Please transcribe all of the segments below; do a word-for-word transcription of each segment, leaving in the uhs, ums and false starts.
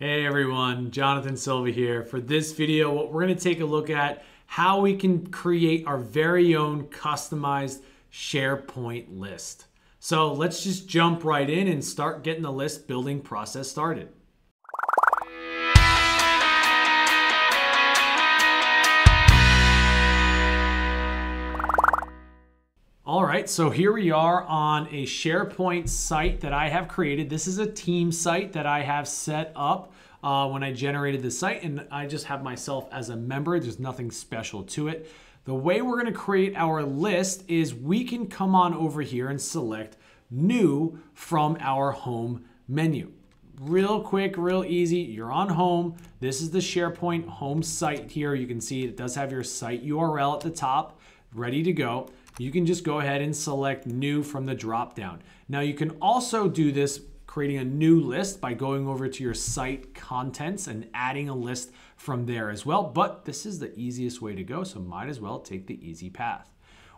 Hey everyone, Jonathan Silva here. For this video, what we're going to take a look at how we can create our very own customized SharePoint list. So let's just jump right in and start getting the list building process started. All right, so here we are on a SharePoint site that I have created. This is a team site that I have set up uh, when I generated the site, and I just have myself as a member. There's nothing special to it. The way we're gonna create our list is we can come on over here and select new from our home menu. Real quick, real easy, you're on home. This is the SharePoint home site here. You can see it does have your site U R L at the top, ready to go. You can just go ahead and select new from the dropdown. Now you can also do this, creating a new list by going over to your site contents and adding a list from there as well. But this is the easiest way to go, so might as well take the easy path.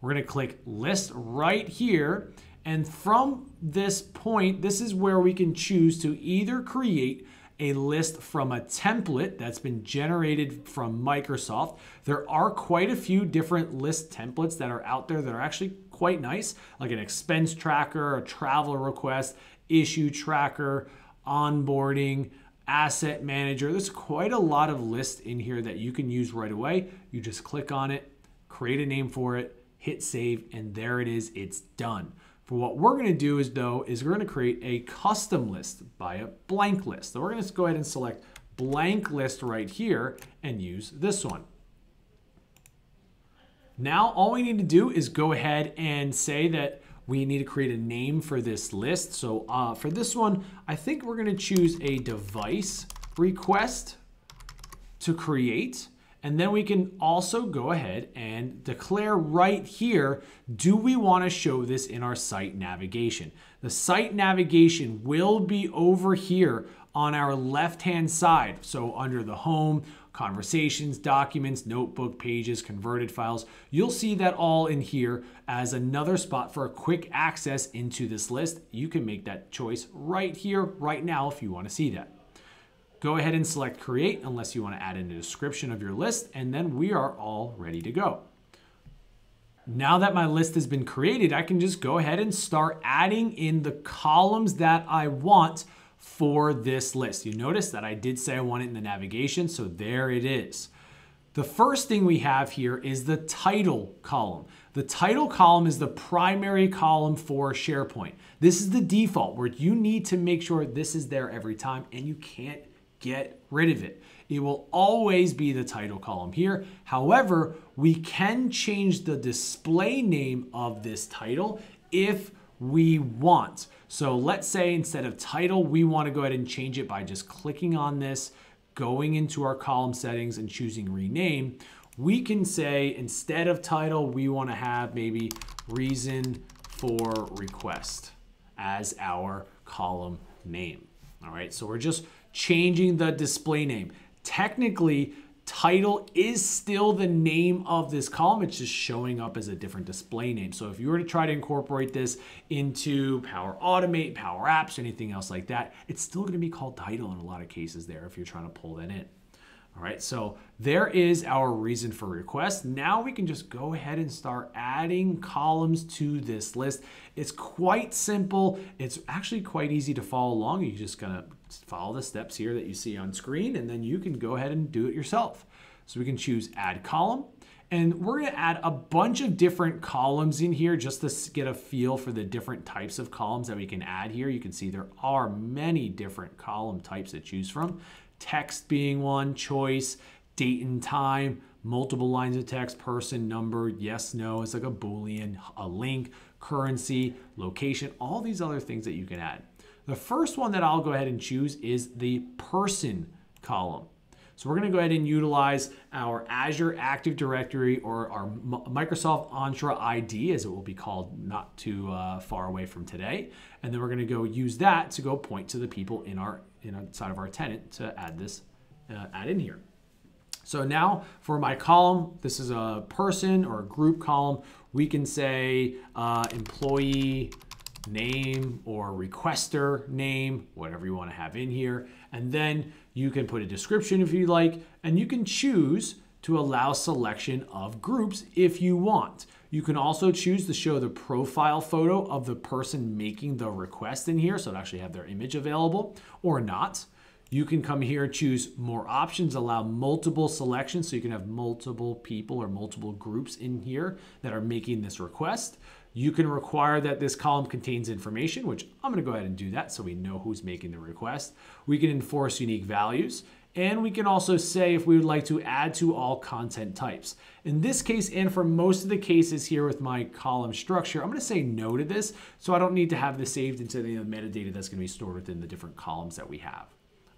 We're gonna click list right here. And from this point, this is where we can choose to either create a list from a template that's been generated from Microsoft. There are quite a few different list templates that are out there that are actually quite nice, like an expense tracker, a travel request, issue tracker, onboarding, asset manager. There's quite a lot of lists in here that you can use right away. You just click on it, create a name for it, hit save, and there it is, it's done. For what we're gonna do is though, is we're gonna create a custom list by a blank list. So we're gonna go ahead and select blank list right here and use this one. Now, all we need to do is go ahead and say that we need to create a name for this list. So uh, for this one, I think we're gonna choose a device request to create. And then we can also go ahead and declare right here, do we want to show this in our site navigation? The site navigation will be over here on our left-hand side. So under the home, conversations, documents, notebook pages, converted files, you'll see that all in here as another spot for a quick access into this list. You can make that choice right here, right now, if you want to see that. Go ahead and select create unless you want to add in a description of your list, and then we are all ready to go. Now that my list has been created, I can just go ahead and start adding in the columns that I want for this list. You notice that I did say I want it in the navigation, so there it is. The first thing we have here is the title column. The title column is the primary column for SharePoint. This is the default where you need to make sure this is there every time, and you can't get rid of it. It will always be the title column here. However, we can change the display name of this title if we want. So let's say instead of title, we want to go ahead and change it by just clicking on this, going into our column settings and choosing rename. We can say instead of title, we want to have maybe reason for request as our column name. All right, so we're just changing the display name. Technically, title is still the name of this column. It's just showing up as a different display name. So if you were to try to incorporate this into Power Automate, Power Apps, anything else like that, it's still gonna be called title in a lot of cases there if you're trying to pull that in. All right, so there is our reason for request. Now we can just go ahead and start adding columns to this list. It's quite simple. It's actually quite easy to follow along. You're just gonna follow the steps here that you see on screen, and then you can go ahead and do it yourself. So we can choose add column, and we're gonna add a bunch of different columns in here just to get a feel for the different types of columns that we can add here. You can see there are many different column types to choose from. Text being one, choice, date and time, multiple lines of text, person, number, yes, no, it's like a Boolean, a link, currency, location, all these other things that you can add. The first one that I'll go ahead and choose is the person column. So we're gonna go ahead and utilize our Azure Active Directory or our Microsoft Entra I D, as it will be called not too uh, far away from today. And then we're gonna go use that to go point to the people in our inside of our tenant to add this uh, add in here. So now for my column, this is a person or a group column. We can say uh, employee name or requester name, whatever you want to have in here. And then you can put a description if you like, and you can choose to allow selection of groups if you want. You can also choose to show the profile photo of the person making the request in here, so it actually have their image available, or not. You can come here and choose more options, allow multiple selections, so you can have multiple people or multiple groups in here that are making this request. You can require that this column contains information, which I'm going to go ahead and do that so we know who's making the request. We can enforce unique values. And we can also say if we would like to add to all content types. In this case, and for most of the cases here with my column structure, I'm gonna say no to this, so I don't need to have this saved into the metadata that's gonna be stored within the different columns that we have.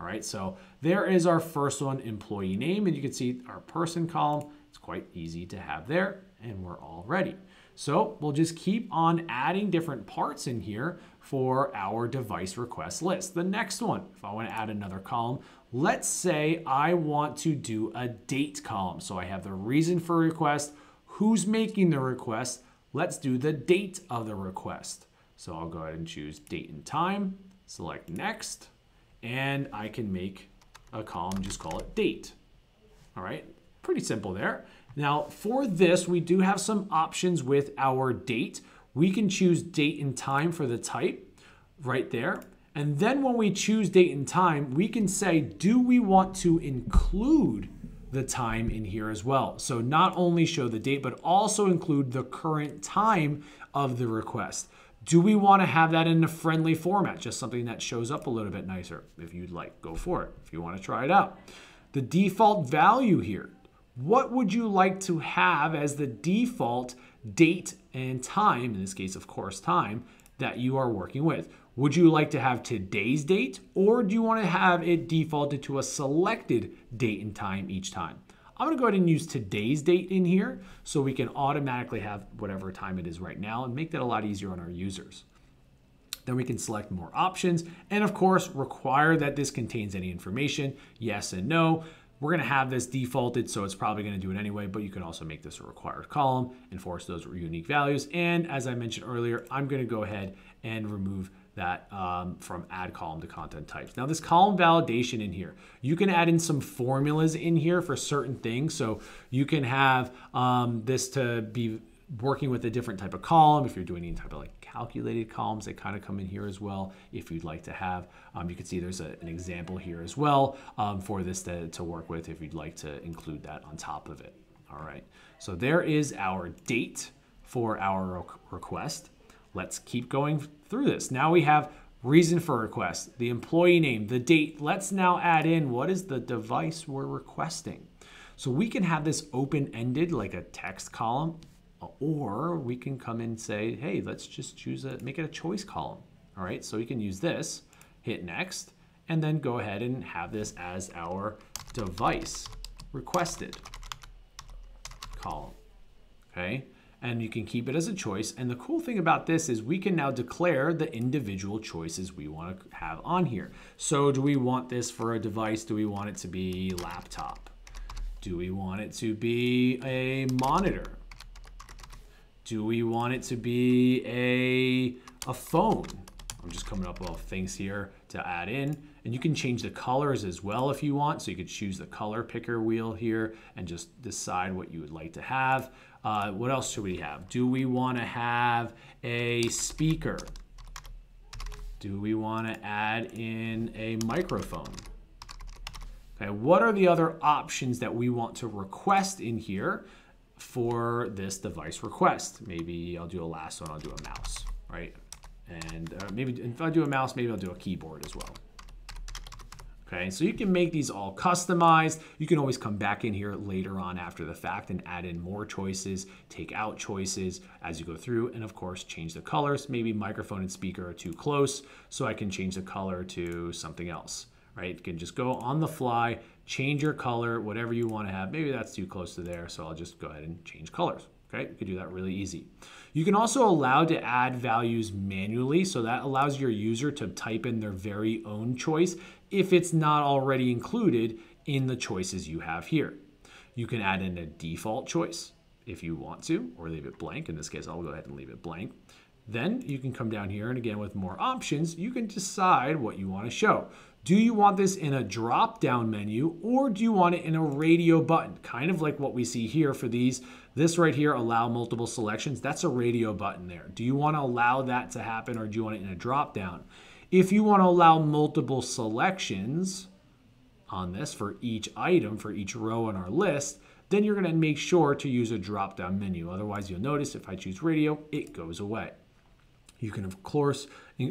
All right, so there is our first one, employee name, and you can see our person column. It's quite easy to have there, and we're all ready. So we'll just keep on adding different parts in here for our device request list. The next one, if I wanna add another column, let's say I want to do a date column. So I have the reason for request, who's making the request. Let's do the date of the request. So I'll go ahead and choose date and time, select next, and I can make a column, just call it date. All right, pretty simple there. Now for this, we do have some options with our date. We can choose date and time for the type right there. And then when we choose date and time, we can say, do we want to include the time in here as well? So not only show the date, but also include the current time of the request. Do we want to have that in a friendly format? Just something that shows up a little bit nicer. If you'd like, go for it. If you want to try it out. The default value here. What would you like to have as the default date and time, in this case, of course, time, that you are working with? Would you like to have today's date, or do you want to have it defaulted to a selected date and time each time? I'm going to go ahead and use today's date in here so we can automatically have whatever time it is right now and make that a lot easier on our users. Then we can select more options and, of course, require that this contains any information, yes and no. We're going to have this defaulted, so it's probably going to do it anyway, but you can also make this a required column, enforce those unique values. And as I mentioned earlier, I'm going to go ahead and remove that um, from add column to content types. Now this column validation in here, you can add in some formulas in here for certain things. So you can have um, this to be working with a different type of column. If you're doing any type of like calculated columns, they kind of come in here as well. If you'd like to have, um, you can see there's a, an example here as well um, for this to, to work with if you'd like to include that on top of it. All right, so there is our date for our request. Let's keep going through this. Now we have reason for request, the employee name, the date. Let's now add in what is the device we're requesting. So we can have this open-ended like a text column, or we can come and say, hey, let's just choose a, make it a choice column. All right, so we can use this, hit next, and then go ahead and have this as our device requested column, okay? And you can keep it as a choice. And the cool thing about this is we can now declare the individual choices we want to have on here. So do we want this for a device? Do we want it to be laptop? Do we want it to be a monitor? Do we want it to be a, a phone? I'm just coming up with things here to add in. And you can change the colors as well if you want. So you could choose the color picker wheel here and just decide what you would like to have. Uh, what else should we have? Do we want to have a speaker? Do we want to add in a microphone? Okay, what are the other options that we want to request in here for this device request? Maybe I'll do a last one, I'll do a mouse, right? And uh, maybe if I do a mouse, maybe I'll do a keyboard as well. Okay, so you can make these all customized. You can always come back in here later on after the fact and add in more choices, take out choices as you go through, and of course, change the colors. Maybe microphone and speaker are too close, so I can change the color to something else, right? You can just go on the fly, change your color, whatever you want to have. Maybe that's too close to there, so I'll just go ahead and change colors. Okay, you can do that really easy. You can also allow to add values manually, so that allows your user to type in their very own choice if it's not already included in the choices you have here. You can add in a default choice if you want to, or leave it blank. In this case, I'll go ahead and leave it blank. Then you can come down here, and again with more options, you can decide what you want to show. Do you want this in a drop-down menu, or do you want it in a radio button? Kind of like what we see here for these. This right here, allow multiple selections, that's a radio button there. Do you want to allow that to happen, or do you want it in a drop-down? If you want to allow multiple selections on this for each item, for each row in our list, then you're going to make sure to use a drop-down menu. Otherwise, you'll notice if I choose radio, it goes away. You can, of course,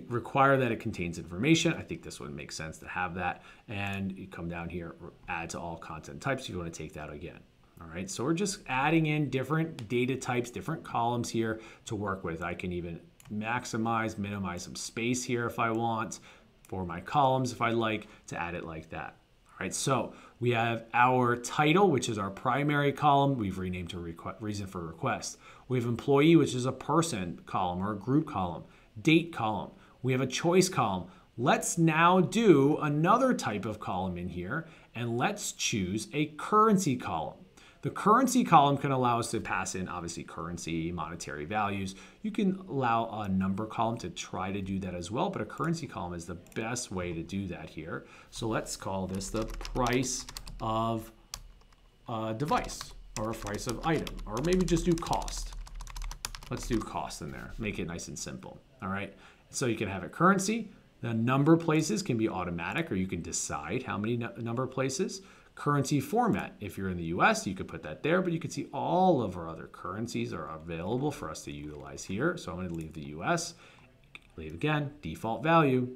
require that it contains information. I think this would make sense to have that. And you come down here, add to all content types. You want to take that again. All right, so we're just adding in different data types, different columns here to work with. I can even maximize, minimize some space here if I want for my columns, if I like, to add it like that. All right, so we have our title, which is our primary column. We've renamed to reason for request. We have employee, which is a person column or a group column, date column. We have a choice column. Let's now do another type of column in here, and let's choose a currency column. The currency column can allow us to pass in, obviously, currency, monetary values. You can allow a number column to try to do that as well, but a currency column is the best way to do that here. So let's call this the price of a device, or a price of item, or maybe just do cost. Let's do cost in there, make it nice and simple, all right? So you can have a currency. The number places can be automatic, or you can decide how many number places. Currency format, if you're in the U S, you could put that there, but you can see all of our other currencies are available for us to utilize here. So I'm gonna leave the U S, leave again, default value,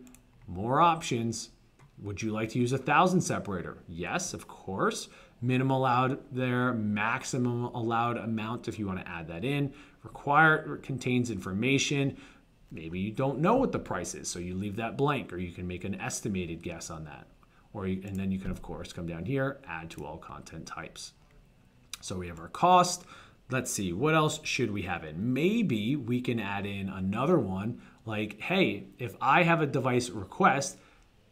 more options. Would you like to use a thousand separator? Yes, of course. Minimum allowed there, maximum allowed amount if you want to add that in. Require contains information. Maybe you don't know what the price is, so you leave that blank, or you can make an estimated guess on that. Or you, and then you can, of course, come down here, add to all content types. So we have our cost. Let's see, what else should we have in? Maybe we can add in another one, like, hey, if I have a device request,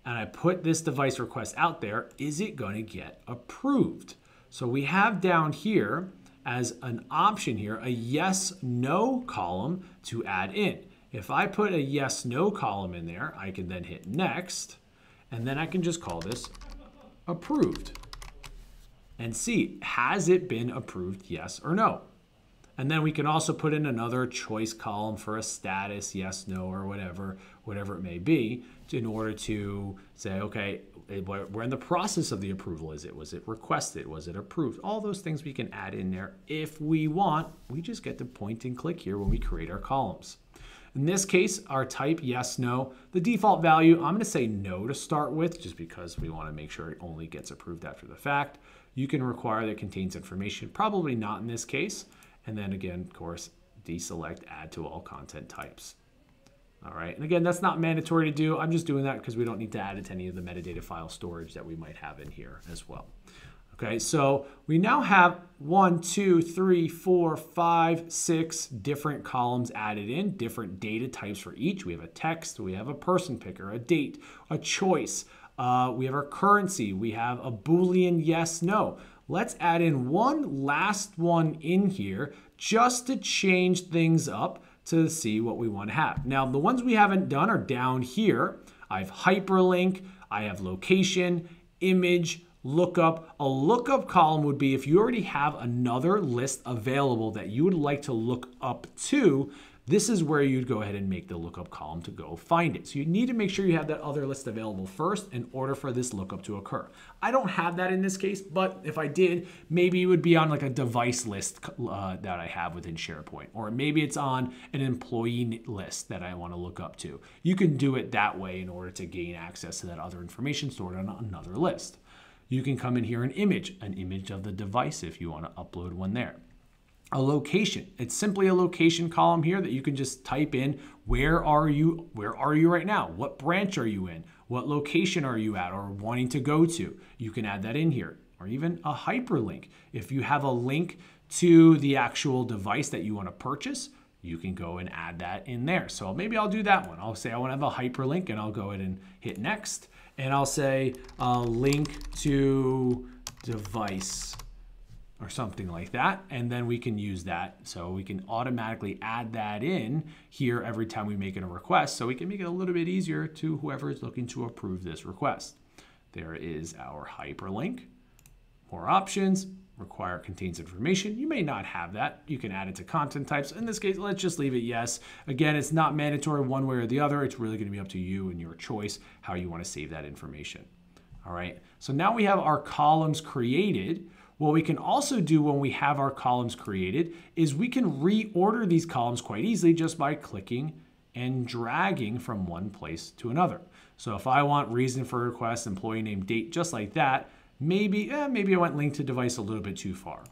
and I put this device request out there, is it going to get approved? So we have down here as an option here, a yes, no column to add in. If I put a yes, no column in there, I can then hit next, and then I can just call this approved and see, has it been approved, yes or no? And then we can also put in another choice column for a status, yes, no, or whatever, whatever it may be, in order to say, okay, we're in the process of the approval. Is it, was it requested? Was it approved? All those things we can add in there if we want. We just get to point and click here when we create our columns. In this case, our type, yes, no. The default value, I'm gonna say no to start with, just because we wanna make sure it only gets approved after the fact. You can require that it contains information, probably not in this case. And then again, of course, deselect, add to all content types. All right, and again, that's not mandatory to do. I'm just doing that because we don't need to add it to any of the metadata file storage that we might have in here as well. Okay, so we now have one, two, three, four, five, six different columns added in, different data types for each. We have a text, we have a person picker, a date, a choice. Uh, we have our currency, we have a Boolean yes, no. Let's add in one last one in here just to change things up to see what we want to have. Now, the ones we haven't done are down here. I have hyperlink, I have location, image, lookup. A lookup column would be if you already have another list available that you would like to look up to. This is where you'd go ahead and make the lookup column to go find it. So you need to make sure you have that other list available first in order for this lookup to occur. I don't have that in this case, but if I did, maybe it would be on like a device list uh, that I have within SharePoint, or maybe it's on an employee list that I want to look up to. You can do it that way in order to gain access to that other information stored on another list. You can come in here and image, an image of the device if you want to upload one there. A location, it's simply a location column here that you can just type in, where are you, where are you right now? What branch are you in? What location are you at or wanting to go to? You can add that in here, or even a hyperlink. If you have a link to the actual device that you want to purchase, you can go and add that in there. So maybe I'll do that one. I'll say I want to have a hyperlink, and I'll go ahead and hit next, and I'll say a link to device or something like that, and then we can use that. So we can automatically add that in here every time we make a request, so we can make it a little bit easier to whoever is looking to approve this request. There is our hyperlink. More options. Require contains information. You may not have that. You can add it to content types. In this case, let's just leave it yes. Again, it's not mandatory one way or the other. It's really going to be up to you and your choice how you want to save that information. All right. So now we have our columns created. What we can also do when we have our columns created is we can reorder these columns quite easily just by clicking and dragging from one place to another. So if I want reason for request, employee name, date, just like that, maybe, eh, maybe I went link to device a little bit too far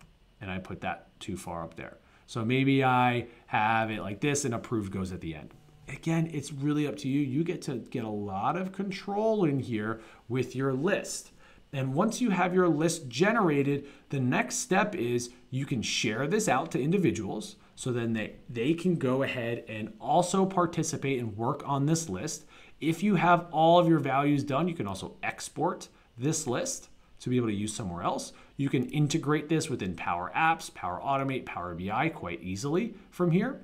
and I put that too far up there. So maybe I have it like this and approved goes at the end. Again, it's really up to you. You get to get a lot of control in here with your list. And once you have your list generated, the next step is you can share this out to individuals so then they, they can go ahead and also participate and work on this list. If you have all of your values done, you can also export this list to be able to use somewhere else. You can integrate this within Power Apps, Power Automate, Power B I quite easily from here.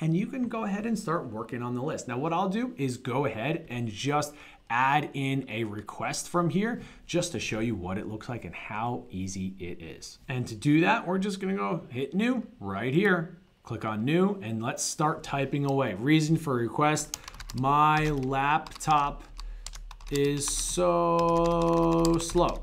And you can go ahead and start working on the list. Now what I'll do is go ahead and just add in a request from here just to show you what it looks like and how easy it is. And to do that, we're just gonna go hit new right here, click on new, and let's start typing away. Reason for request, my laptop is so slow.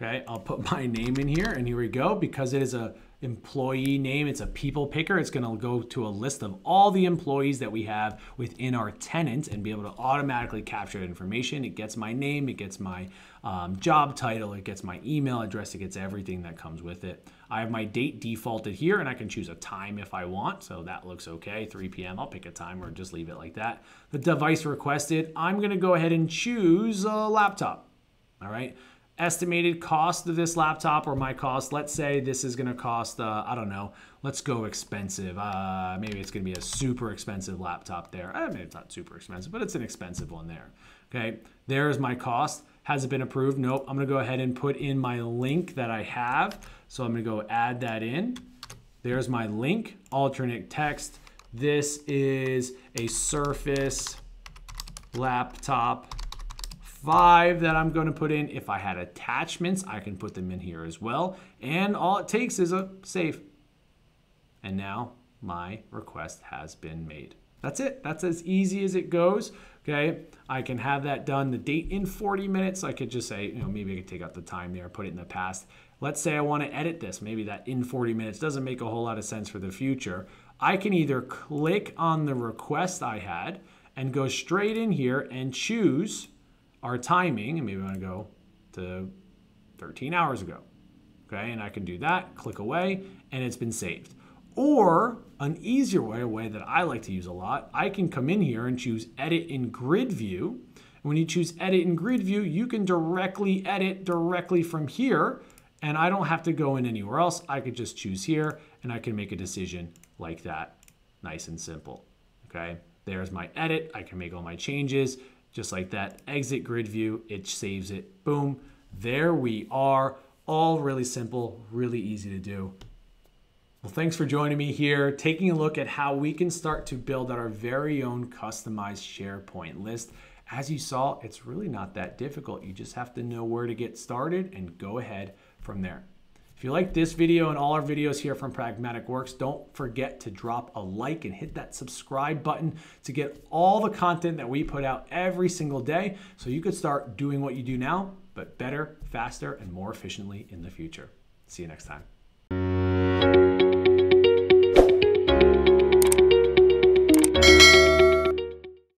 Okay, I'll put my name in here and here we go. Because it is a employee name, it's a people picker, it's gonna go to a list of all the employees that we have within our tenant and be able to automatically capture information. It gets my name, it gets my um, job title, it gets my email address, it gets everything that comes with it. I have my date defaulted here and I can choose a time if I want, so that looks okay, three P M I'll pick a time or just leave it like that. The device requested, I'm gonna go ahead and choose a laptop, all right? Estimated cost of this laptop or my cost, let's say this is gonna cost, uh, I don't know, let's go expensive. Uh, maybe it's gonna be a super expensive laptop there. I mean, it's not super expensive, but it's an expensive one there. Okay, there's my cost. Has it been approved? Nope, I'm gonna go ahead and put in my link that I have. So I'm gonna go add that in. There's my link, alternate text. This is a Surface laptop five that I'm going to put in. If I had attachments, I can put them in here as well. And all it takes is a save. And now my request has been made. That's it. That's as easy as it goes. Okay. I can have that done. The date in forty minutes. I could just say, you know, maybe I could take out the time there, put it in the past. Let's say I want to edit this. Maybe that in forty minutes doesn't make a whole lot of sense for the future. I can either click on the request I had and go straight in here and choose our timing, and maybe I want to go to thirteen hours ago. Okay, and I can do that, click away, and it's been saved. Or an easier way, a way that I like to use a lot, I can come in here and choose edit in grid view. And when you choose edit in grid view, you can directly edit directly from here, and I don't have to go in anywhere else. I could just choose here, and I can make a decision like that, nice and simple. Okay, there's my edit, I can make all my changes. Just like that, exit grid view, it saves it, boom. There we are, all really simple, really easy to do. Well, thanks for joining me here, taking a look at how we can start to build our very own customized SharePoint list. As you saw, it's really not that difficult. You just have to know where to get started and go ahead from there. If you like this video and all our videos here from Pragmatic Works, don't forget to drop a like and hit that subscribe button to get all the content that we put out every single day so you could start doing what you do now, but better, faster, and more efficiently in the future. See you next time.